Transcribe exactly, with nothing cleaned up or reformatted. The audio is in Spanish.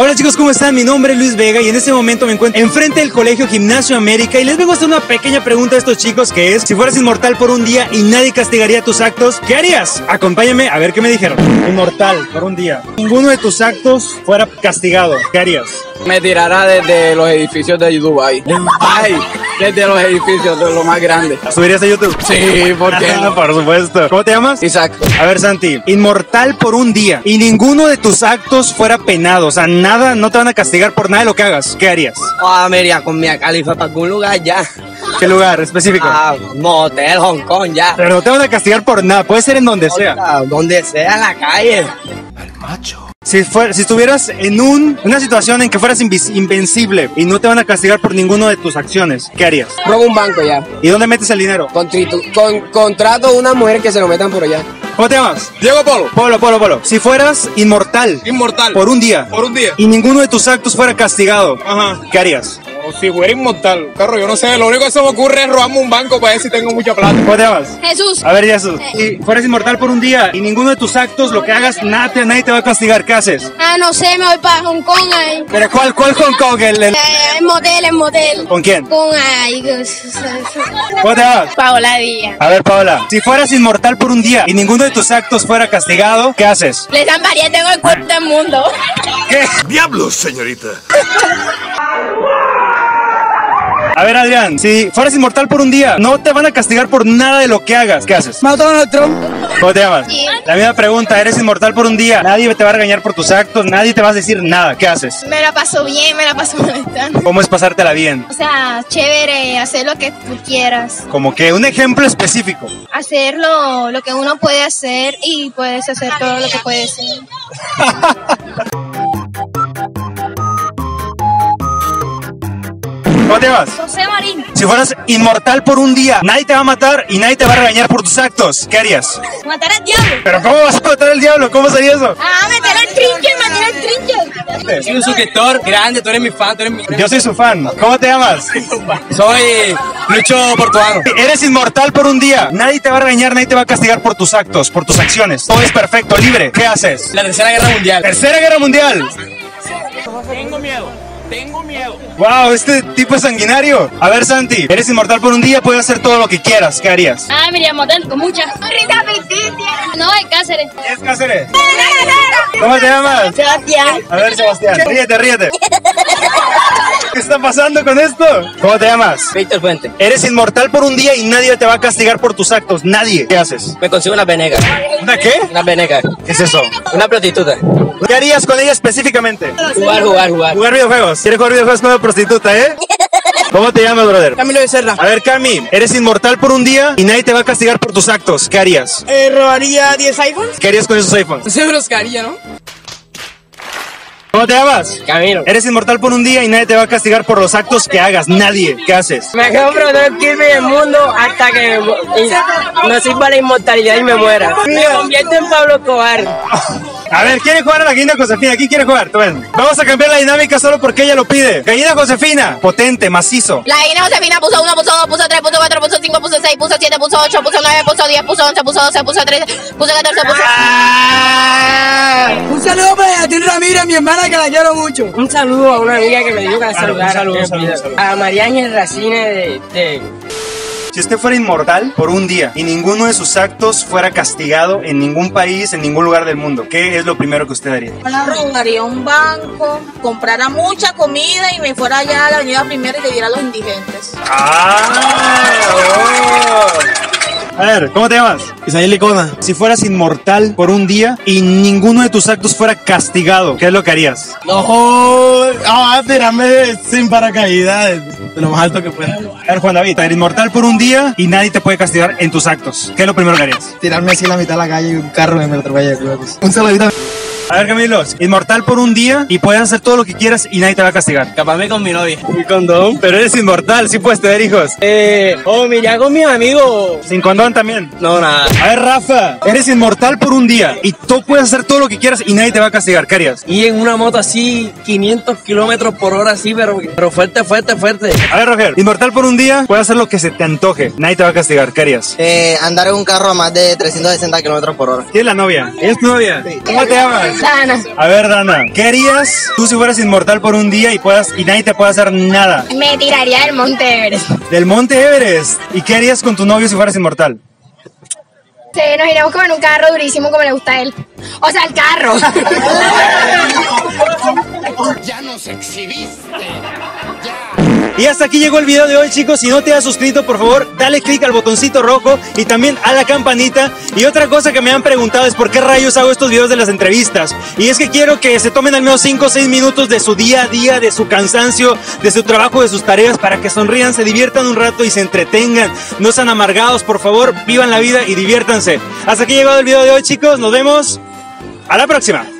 Hola chicos, ¿cómo están? Mi nombre es Luis Vega y en este momento me encuentro enfrente del Colegio Gimnasio América y les vengo a hacer una pequeña pregunta a estos chicos que es: si fueras inmortal por un día y nadie castigaría tus actos, ¿qué harías? Acompáñame a ver qué me dijeron. Inmortal por un día, ninguno de tus actos fuera castigado, ¿qué harías? Me tirara desde los edificios de Dubai. ¡Ay! Desde los edificios, de lo más grande. ¿Subirías a YouTube? Sí, ¿por qué no? Por supuesto. ¿Cómo te llamas? Isaac. A ver, Santi, inmortal por un día y ninguno de tus actos fuera penado, o sea, nada, no te van a castigar por nada de lo que hagas, ¿qué harías? Ah, oh, me iría con Mia Khalifa para algún lugar ya. ¿Qué lugar específico? Ah, motel, Hong Kong ya. Pero no te van a castigar por nada, puede ser en donde sea. Sea. Donde sea, en la calle. Al macho. Si, fuer si estuvieras en un, una situación en que fueras invencible y no te van a castigar por ninguno de tus acciones, ¿qué harías? Robo un banco ya. ¿Y dónde metes el dinero? Con con contrato a una mujer que se lo metan por allá. ¿Cómo te llamas? Diego Polo. Polo, Polo, Polo. Si fueras inmortal. Inmortal. Por un día. Por un día. Y ninguno de tus actos fuera castigado. Ajá. ¿Qué harías? Si fuera inmortal, carro, yo no sé, lo único que se me ocurre es robarme un banco para ver si tengo mucha plata. ¿Cómo te llamas? Jesús. A ver, Jesús, si fueras inmortal por un día y ninguno de tus actos, lo que hagas, nada, nadie te va a castigar, ¿qué haces? Ah, no sé, me voy para Hong Kong ahí. ¿Pero cuál, cuál Hong Kong? El, el... Eh, el motel, el motel. ¿Con quién? Con ahí. ¿Cómo te llamas? Paola Díaz. A ver, Paola, si fueras inmortal por un día y ninguno de tus actos fuera castigado, ¿qué haces? Le zambaría, tengo el cuerpo del mundo. ¿Qué? ¡Diablos, señorita! A ver, Adrián, si fueras inmortal por un día, no te van a castigar por nada de lo que hagas, ¿qué haces? Mato a Donald Trump. ¿Cómo te llamas? Sí. La misma pregunta, eres inmortal por un día, nadie te va a regañar por tus actos, nadie te va a decir nada, ¿qué haces? Me la paso bien, me la paso molestando. ¿Cómo es pasártela bien? O sea, chévere, hacer lo que tú quieras. Como que un ejemplo específico. Hacerlo, lo que uno puede hacer y puedes hacer todo lo que puedes hacer. ¿Cómo te vas? José Marín. Si fueras inmortal por un día, nadie te va a matar y nadie te va a regañar por tus actos, ¿qué harías? Matar al diablo. ¿Pero cómo vas a matar al diablo? ¿Cómo sería eso? Ah, meter al trinche, matar al trinche. Yo soy un suscriptor grande, tú eres mi fan, tú eres mi... Yo soy su fan. ¿Cómo te llamas? Soy Lucho Portuano. Eres inmortal por un día, nadie te va a regañar, nadie te va a castigar por tus actos, por tus acciones. Todo es perfecto, libre, ¿qué haces? La Tercera Guerra Mundial. ¿Tercera Guerra Mundial? Tengo miedo. Tengo miedo. Wow, este tipo es sanguinario. A ver, Santi, eres inmortal por un día, puedes hacer todo lo que quieras, ¿qué harías? Ah, mira, motel con muchas. No, hay Cáceres. ¿Es Cáceres? ¿Cómo te llamas? Sebastián. A ver, Sebastián, ríete, ríete. ¿Qué está pasando con esto? ¿Cómo te llamas? Víctor Fuente. Eres inmortal por un día y nadie te va a castigar por tus actos, nadie. ¿Qué haces? Me consigo una venega. ¿Una qué? Una venega. ¿Qué es eso? Una prostituta. ¿Qué harías con ella específicamente? Jugar, jugar, jugar. Jugar videojuegos. ¿Quieres jugar videojuegos con una prostituta, eh? ¿Cómo te llamas, brother? Camilo de Serra. A ver, Cami, eres inmortal por un día y nadie te va a castigar por tus actos, ¿qué harías? Eh, robaría diez iPhones. ¿Qué harías con esos iPhones? Se broscaría, ¿no? ¿Cómo te llamas? Camilo. Eres inmortal por un día y nadie te va a castigar por los actos que hagas, nadie. ¿Qué haces? Me acabo de probar el crimen del mundo hasta que no sirva la inmortalidad y me muera. Me convierto en Pablo Escobar. A ver, ¿quiere jugar a la Gallina Josefina? ¿Quién quiere jugar? Tú ven. Vamos a cambiar la dinámica solo porque ella lo pide. Gallina Josefina, potente, macizo. La Gallina Josefina puso uno, puso dos, puso tres, puso cuatro, puso cinco, puso seis, puso siete, puso ocho, puso nueve, puso diez, puso once, puso doce, puso trece, puso catorce, puso... ¡Ah! Un saludo para ti, Ramírez, mi hermana, que la quiero mucho. Un saludo a una amiga que me dijo que la saludara. Claro, un saludo, un saludo, a María Ángel Racine de... de... Si usted fuera inmortal por un día y ninguno de sus actos fuera castigado en ningún país, en ningún lugar del mundo, ¿qué es lo primero que usted haría? Bueno, robaría un banco, comprara mucha comida y me fuera allá a la avenida Primera y le diera a los indigentes. ¡Ah! Oh. A ver, ¿cómo te llamas? Isabel Licona. Si fueras inmortal por un día y ninguno de tus actos fuera castigado, ¿qué es lo que harías? No, ah, tirarme sin paracaídas, de lo más alto que pueda. A ver, Juan David, eres inmortal por un día y nadie te puede castigar en tus actos, ¿qué es lo primero que harías? Tirarme así a la mitad de la calle y un carro me atropella de clavos. Un saludito. A ver, Camilo, inmortal por un día y puedes hacer todo lo que quieras y nadie te va a castigar. Capaz me con mi novia. Mi condón. Pero eres inmortal, sí puedes tener hijos. Eh, oh, mira con mis amigos. Sin condón también. No, nada. A ver, Rafa, eres inmortal por un día y tú puedes hacer todo lo que quieras y nadie te va a castigar. ¿Qué harías? Y en una moto así, quinientos kilómetros por hora así, pero, pero fuerte, fuerte, fuerte. A ver, Roger, inmortal por un día, puedes hacer lo que se te antoje. Nadie te va a castigar. ¿Qué harías? Eh, andar en un carro a más de trescientos sesenta kilómetros por hora. ¿Quién es la novia? ¿Es tu novia? Sí. ¿Cómo te llamas? Dana. A ver, Dana, ¿qué harías tú si fueras inmortal por un día y puedas y nadie te puede hacer nada? Me tiraría del Monte Everest. ¿Del Monte Everest? ¿Y qué harías con tu novio si fueras inmortal? Sí, nos iríamos como en un carro durísimo como le gusta a él. O sea, el carro. Ya nos exhibiste. Y hasta aquí llegó el video de hoy, chicos. Si no te has suscrito, por favor, dale click al botoncito rojo y también a la campanita. Y otra cosa que me han preguntado es por qué rayos hago estos videos de las entrevistas. Y es que quiero que se tomen al menos cinco o seis minutos de su día a día, de su cansancio, de su trabajo, de sus tareas, para que sonrían, se diviertan un rato y se entretengan. No sean amargados, por favor, vivan la vida y diviértanse. Hasta aquí llegó el video de hoy, chicos. Nos vemos a la próxima.